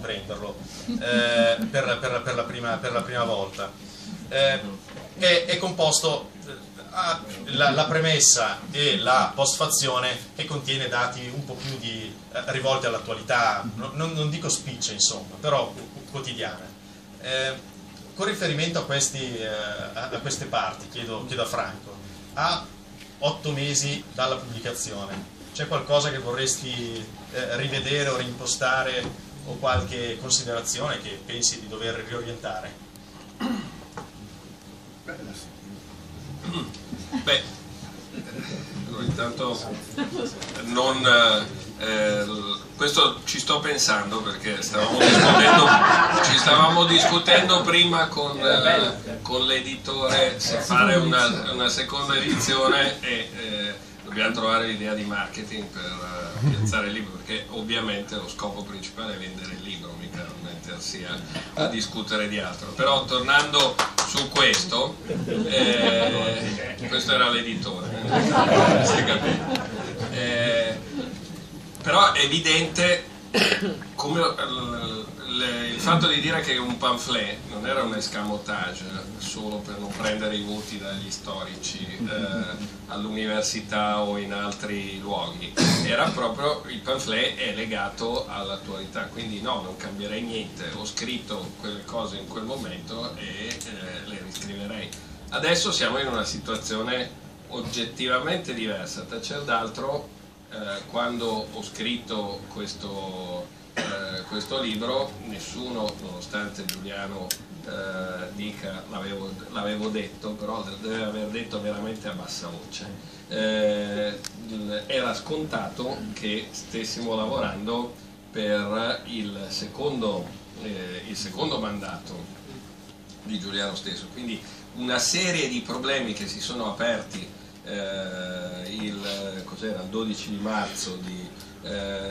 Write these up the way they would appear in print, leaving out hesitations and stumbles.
prenderlo per la prima volta. È composto la premessa e la postfazione, che contiene dati un po' più rivolti all'attualità, non dico spiccia insomma, però quotidiana. Con riferimento a queste parti, chiedo a Franco, a 8 mesi dalla pubblicazione, c'è qualcosa che vorresti rivedere o reimpostare, o qualche considerazione che pensi di dover riorientare? Beh, allora, intanto questo ci sto pensando, perché ci stavamo discutendo prima con l'editore se fare una seconda edizione e dobbiamo trovare l'idea di marketing per piazzare il libro, perché ovviamente lo scopo principale è vendere il libro, mica mettersi a discutere di altro. Però tornando su questo, questo era l'editore, però è evidente come il fatto di dire che un pamphlet non era un escamotage solo per non prendere i voti dagli storici all'università o in altri luoghi, era proprio, il pamphlet è legato all'attualità, quindi no, non cambierei niente, ho scritto quelle cose in quel momento e le riscriverei. Adesso siamo in una situazione oggettivamente diversa. Tacer d'altro, quando ho scritto questo libro, nessuno, nonostante Giuliano dica l'avevo detto, però deve aver detto veramente a bassa voce, era scontato che stessimo lavorando per il secondo mandato di Giuliano stesso, quindi una serie di problemi che si sono aperti il 12 di marzo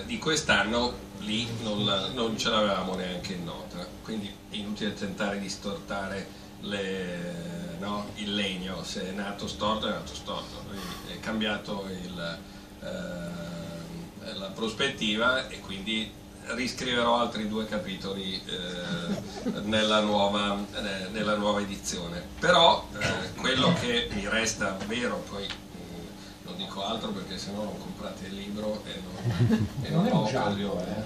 di quest'anno, lì non ce l'avevamo neanche in nota, quindi è inutile tentare di stortare il legno. Se è nato storto, è nato storto. Quindi è cambiato la prospettiva, e quindi riscriverò altri 2 capitoli nella nuova edizione. Però quello che mi resta vero, poi non dico altro perché sennò non comprate il libro e non ho occasione.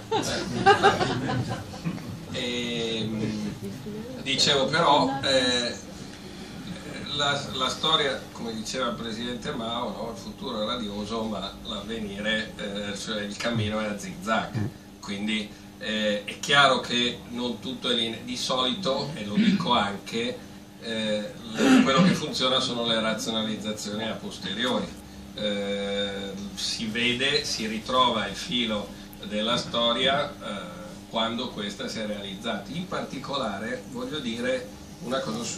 Dicevo però, la storia, come diceva il presidente Mao, no? Il futuro è radioso, ma l'avvenire, cioè il cammino è a zigzag. Quindi è chiaro che non tutto è linea. Di solito, e lo dico anche, quello che funziona sono le razionalizzazioni a posteriori. Si vede, si ritrova il filo della storia quando questa si è realizzata. In particolare voglio dire una cosa